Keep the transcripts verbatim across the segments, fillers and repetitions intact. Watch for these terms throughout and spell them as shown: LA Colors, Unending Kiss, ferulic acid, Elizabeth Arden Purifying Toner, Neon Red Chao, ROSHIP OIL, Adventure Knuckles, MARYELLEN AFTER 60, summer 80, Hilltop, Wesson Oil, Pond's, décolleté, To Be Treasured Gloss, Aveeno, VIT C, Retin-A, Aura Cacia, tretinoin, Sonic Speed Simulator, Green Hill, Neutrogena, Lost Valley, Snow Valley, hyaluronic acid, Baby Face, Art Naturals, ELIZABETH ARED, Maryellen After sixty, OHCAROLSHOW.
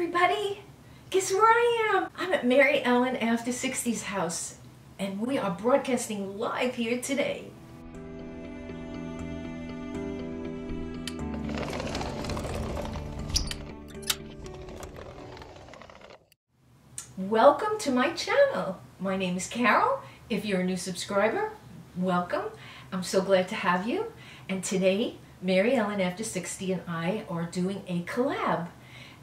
everybody! Guess where I am? I'm at Maryellen After sixty's house, and we are broadcasting live here today. Welcome to my channel. My name is Carol. If you're a new subscriber, welcome. I'm so glad to have you. And today, Maryellen After sixty and I are doing a collab.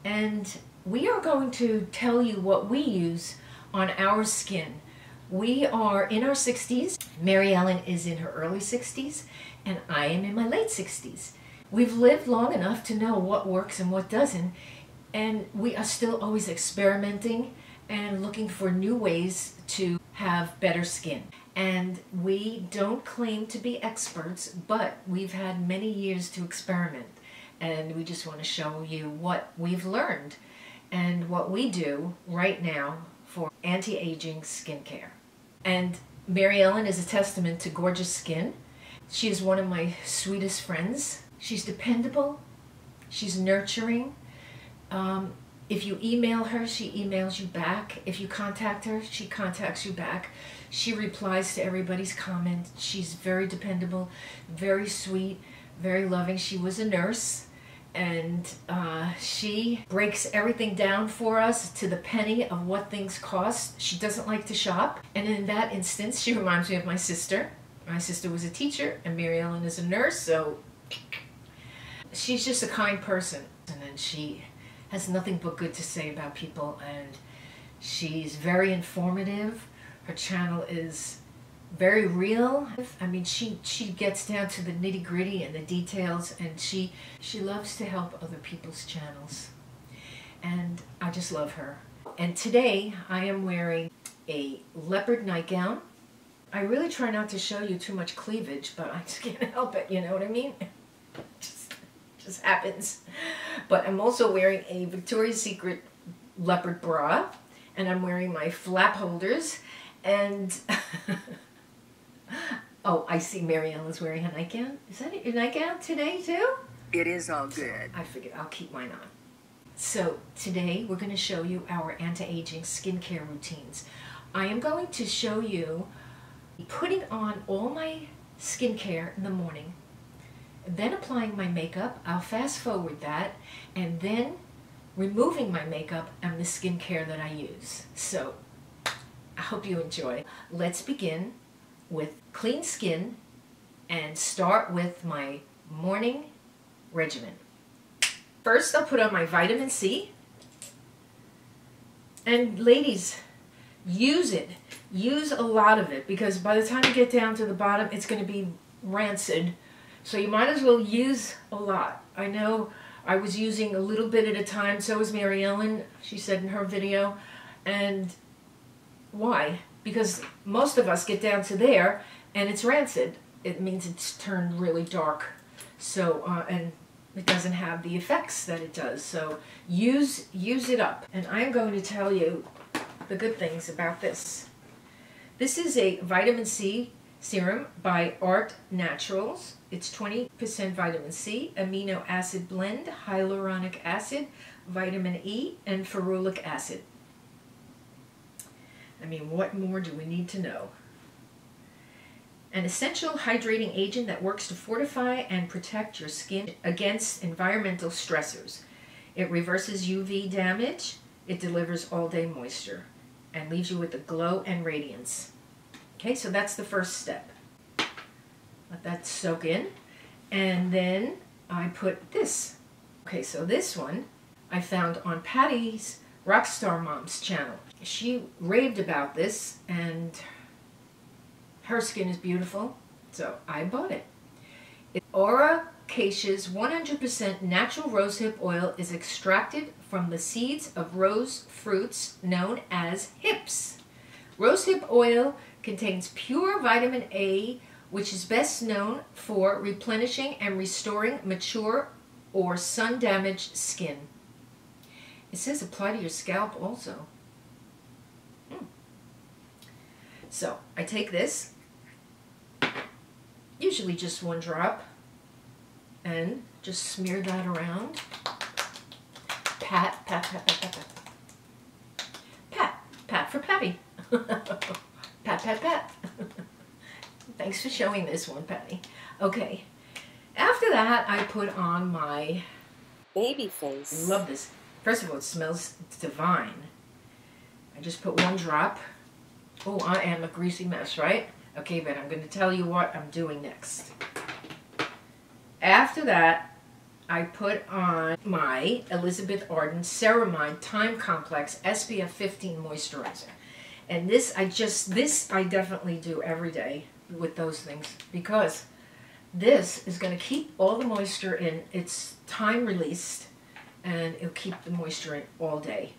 And we are going to tell you what we use on our skin. We are in our sixties. Maryellen is in her early sixties, and I am in my late sixties. We've lived long enough to know what works and what doesn't, and we are still always experimenting and looking for new ways to have better skin. And we don't claim to be experts, but we've had many years to experiment, and we just want to show you what we've learned and what we do right now for anti-aging skincare. And Maryellen is a testament to gorgeous skin. She is one of my sweetest friends. She's dependable, she's nurturing. Um, If you email her, she emails you back. If you contact her, she contacts you back. She replies to everybody's comments. She's very dependable, very sweet, very loving. She was a nurse, and uh, she breaks everything down for us to the penny of what things cost. She doesn't like to shop, and in that instance, she reminds me of my sister. My sister was a teacher, and Maryellen is a nurse, so she's just a kind person, and then she has nothing but good to say about people, and she's very informative. Her channel is very real. I mean, she she gets down to the nitty-gritty and the details, and she she loves to help other people's channels, and I just love her. And today I am wearing a leopard nightgown. I really try not to show you too much cleavage, but I just can't help it, you know what I mean? This happens. But I'm also wearing a Victoria's Secret leopard bra, and I'm wearing my flap holders, and oh, I see Maryellen's wearing a nightgown. Is that your nightgown today too? It is all good. I figured I'll keep mine on. So today we're going to show you our anti-aging skincare routines. I am going to show you putting on all my skincare in the morning, then applying my makeup. I'll fast forward that, and then removing my makeup and the skincare that I use. So I hope you enjoy. Let's begin with clean skin and start with my morning regimen. First, I'll put on my vitamin C. And ladies, use it. Use a lot of it, because by the time you get down to the bottom, it's going to be rancid. So you might as well use a lot. I know I was using a little bit at a time, so was Maryellen, she said in her video. And why? Because most of us get down to there and it's rancid. It means it's turned really dark. So, uh, and it doesn't have the effects that it does. So use, use it up. And I'm going to tell you the good things about this. This is a vitamin C serum by Art Naturals. It's twenty percent vitamin C, amino acid blend, hyaluronic acid, vitamin E, and ferulic acid. I mean, what more do we need to know? An essential hydrating agent that works to fortify and protect your skin against environmental stressors. It reverses U V damage, it delivers all-day moisture, and leaves you with a glow and radiance. Okay, so that's the first step. Let that soak in. And then I put this. Okay, so this one I found on Patty's Rockstar Mom's channel. She raved about this, and her skin is beautiful, so I bought it. It's Aura Cacia's one hundred percent natural rosehip oil is extracted from the seeds of rose fruits known as hips. Rosehip oil contains pure vitamin A, which is best known for replenishing and restoring mature or sun-damaged skin. It says apply to your scalp also. Mm. So I take this, usually just one drop, and just smear that around. Pat, pat, pat, pat, pat, pat. Pat, pat for Patty. pat, pat, pat. Thanks for showing this one, Patty. Okay. After that, I put on my... Baby Face. I love this. First of all, it smells divine. I just put one drop. Oh, I am a greasy mess, right? Okay, but I'm going to tell you what I'm doing next. After that, I put on my Elizabeth Arden Ceramide Time Complex S P F fifteen Moisturizer. And this, I just, this I definitely do every day with those things, because this is going to keep all the moisture in. It's time released, and it'll keep the moisture in all day.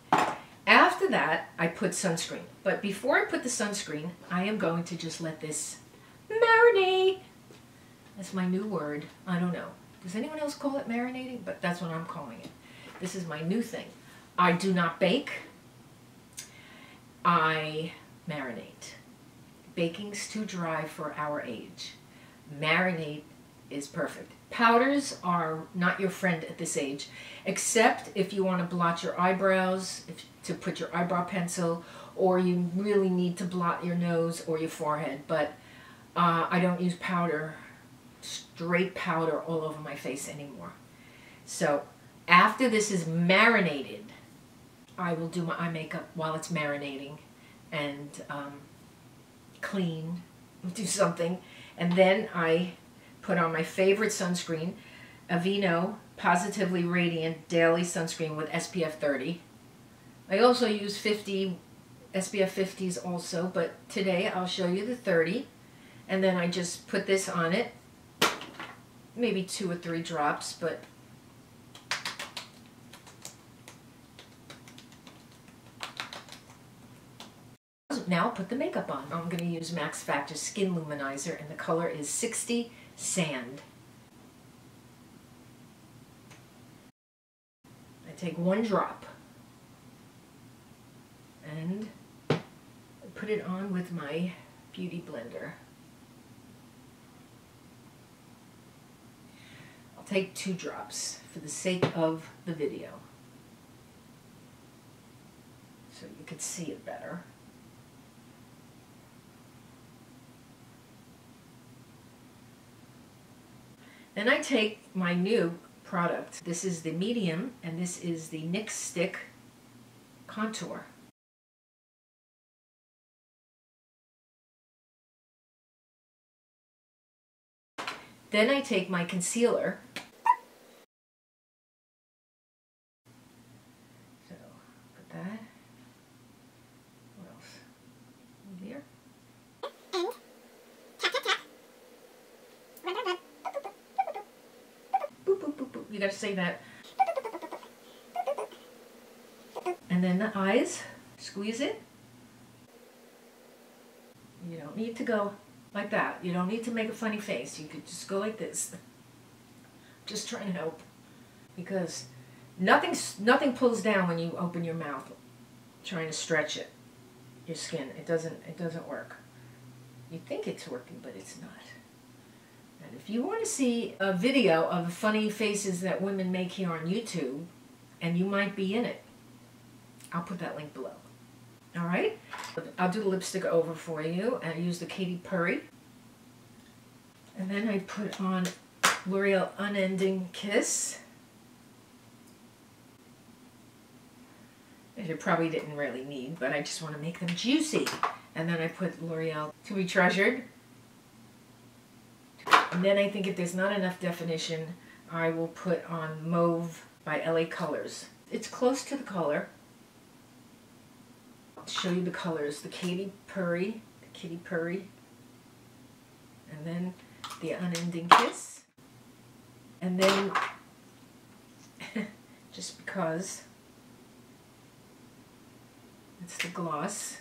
After that, I put sunscreen. But before I put the sunscreen, I am going to just let this marinate. That's my new word. I don't know. Does anyone else call it marinating? But that's what I'm calling it. This is my new thing. I do not bake. I marinate. Baking's too dry for our age. Marinate is perfect. Powders are not your friend at this age, except if you want to blot your eyebrows, if, to put your eyebrow pencil, or you really need to blot your nose or your forehead. But uh, I don't use powder, straight powder all over my face anymore. So after this is marinated, I will do my eye makeup while it's marinating and um, clean, do something. And then I put on my favorite sunscreen, Aveeno Positively Radiant Daily Sunscreen with S P F thirty. I also use fifty, S P F fifties also, but today I'll show you the thirty. And then I just put this on it, maybe two or three drops, but now put the makeup on. I'm going to use Max Factor Skin Luminizer, and the color is sixty Sand. I take one drop and put it on with my beauty blender. I'll take two drops for the sake of the video, so you could see it better. Then I take my new product. This is the medium, and this is the N Y X Stick Contour. Then I take my concealer. So, put that. What else? Over here. You gotta say that. And then the eyes, squeeze it. You don't need to go like that. You don't need to make a funny face. You could just go like this. Just trying to help, because nothing nothing pulls down when you open your mouth trying to stretch it, your skin. It doesn't it doesn't work. You think it's working, but it's not. And if you want to see a video of funny faces that women make here on YouTube, and you might be in it, I'll put that link below. Alright? I'll do the lipstick over for you, and I use the Kitty Purry. And then I put on L'Oreal Unending Kiss. That you probably didn't really need, but I just want to make them juicy. And then I put L'Oreal To Be Treasured. And then I think if there's not enough definition, I will put on Mauve by L A Colors. It's close to the color. I'll show you the colors. The Kitty Purry, the Kitty Purry, and then the Unending Kiss. And then, just because, it's the gloss.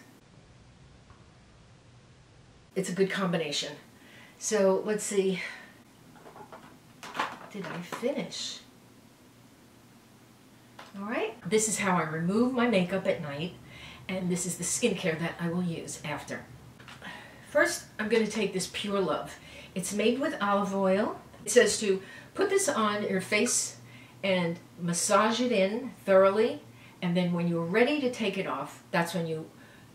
It's a good combination. So, let's see, did I finish? Alright, this is how I remove my makeup at night, and this is the skincare that I will use after. First, I'm going to take this Pure Love. It's made with olive oil. It says to put this on your face and massage it in thoroughly, and then when you're ready to take it off, that's when you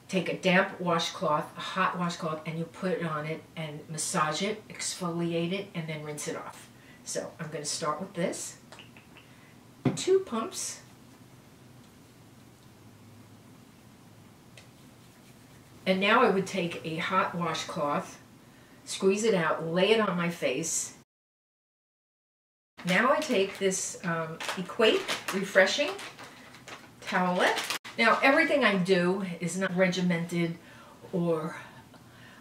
take a damp washcloth, a hot washcloth, and you put it on it and massage it, exfoliate it, and then rinse it off. So I'm going to start with this. Two pumps. And now I would take a hot washcloth, squeeze it out, lay it on my face. Now I take this um, Equate Refreshing Towelette. Now everything I do is not regimented or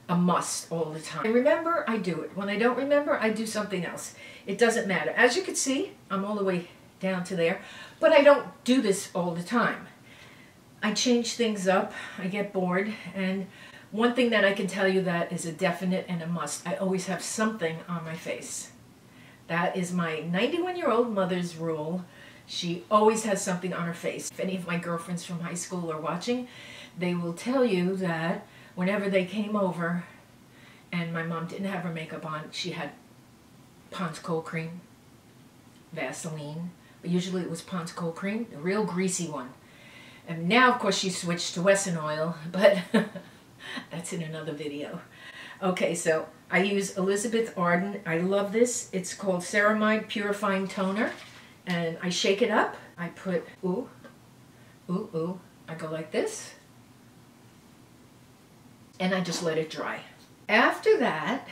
a must all the time. I remember, I do it. When I don't remember, I do something else. It doesn't matter. As you can see, I'm all the way down to there, but I don't do this all the time. I change things up, I get bored, and one thing that I can tell you that is a definite and a must, I always have something on my face. That is my ninety-one-year-old mother's rule. She always has something on her face. If any of my girlfriends from high school are watching, they will tell you that whenever they came over and my mom didn't have her makeup on, she had Pond's cold cream, Vaseline, but usually it was Pond's cold cream, the real greasy one. And now, of course, she switched to Wesson Oil, but that's in another video. Okay, so I use Elizabeth Arden. I love this. It's called Ceramide Purifying Toner, and I shake it up. I put, ooh, ooh, ooh. I go like this, and I just let it dry. After that,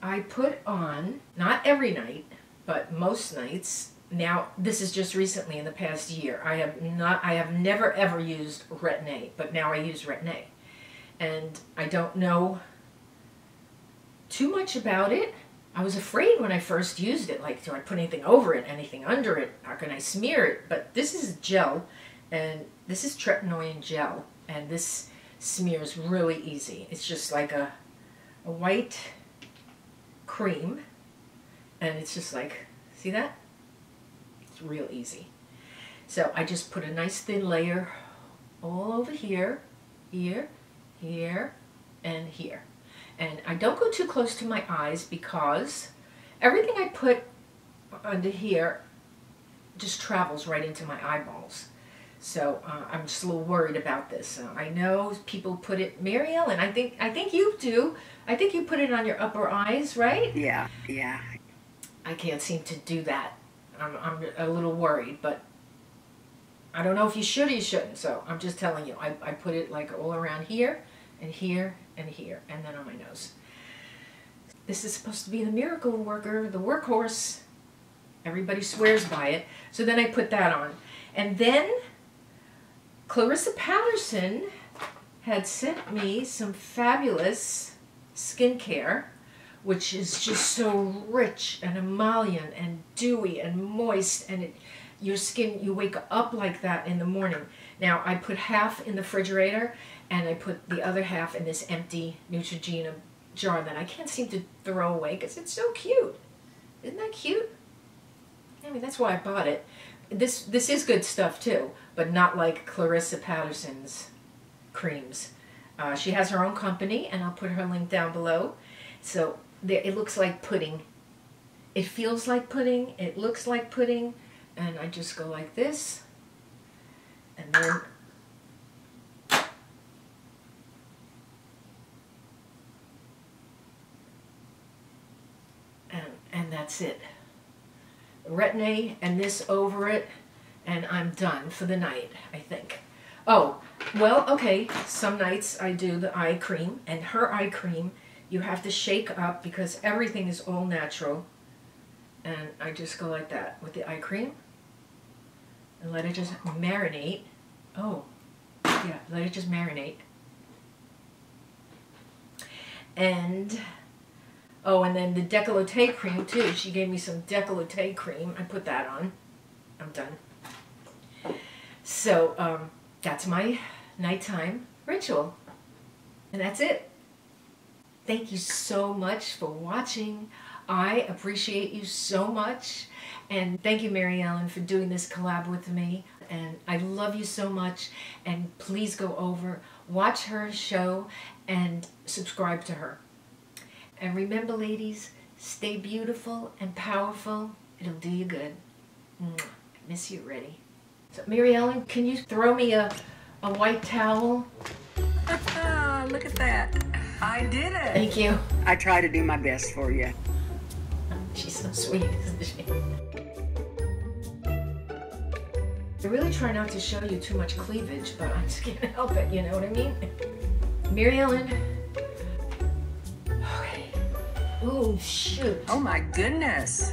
I put on, not every night, but most nights. Now, this is just recently in the past year. I have not, I have never ever used Retin-A, but now I use Retin-A. And I don't know too much about it. I was afraid when I first used it, like, do I put anything over it, anything under it? How can I smear it? But this is gel, and this is tretinoin gel, and this smears really easy. It's just like a, a white cream, and it's just like, see that? Real easy. So I just put a nice thin layer all over here, here, here, and here. And I don't go too close to my eyes because everything I put under here just travels right into my eyeballs. So uh, I'm just a little worried about this. Uh, I know people put it, Mary Ellen, I think, I think you do. I think you put it on your upper eyes, right? Yeah, yeah. I can't seem to do that. I'm, I'm a little worried, but I don't know if you should or you shouldn't, so I'm just telling you. I, I put it like all around here and here and here and then on my nose. This is supposed to be the miracle worker, the workhorse. Everybody swears by it. So then I put that on. And then Clarissa Patterson had sent me some fabulous skincare, which is just so rich and emollient and dewy and moist, and it, your skin, you wake up like that in the morning. Now I put half in the refrigerator and I put the other half in this empty Neutrogena jar that I can't seem to throw away because it's so cute. Isn't that cute? I mean, that's why I bought it. This, this is good stuff too, but not like Clarissa Patterson's creams. Uh, she has her own company, and I'll put her link down below. So it looks like pudding. It feels like pudding. It looks like pudding. And I just go like this. And then... And, and that's it. Retin-A and this over it. And I'm done for the night, I think. Oh, well, okay. Some nights I do the eye cream. And her eye cream... you have to shake up because everything is all natural. And I just go like that with the eye cream and let it just marinate. Oh, yeah, let it just marinate. And, oh, and then the décolleté cream too. She gave me some décolleté cream. I put that on. I'm done. So um, that's my nighttime ritual. And that's it. Thank you so much for watching. I appreciate you so much. And thank you, Mary Ellen, for doing this collab with me. And I love you so much. And please go over, watch her show, and subscribe to her. And remember, ladies, stay beautiful and powerful. It'll do you good. Mwah. Miss you, Ready. So, Mary Ellen, can you throw me a, a white towel? Look at that. I did it. Thank you. I try to do my best for you. She's so sweet, isn't she? I really try not to show you too much cleavage, but I just can't help it, you know what I mean? Mary Ellen. Okay. Ooh, shoot. Oh my goodness.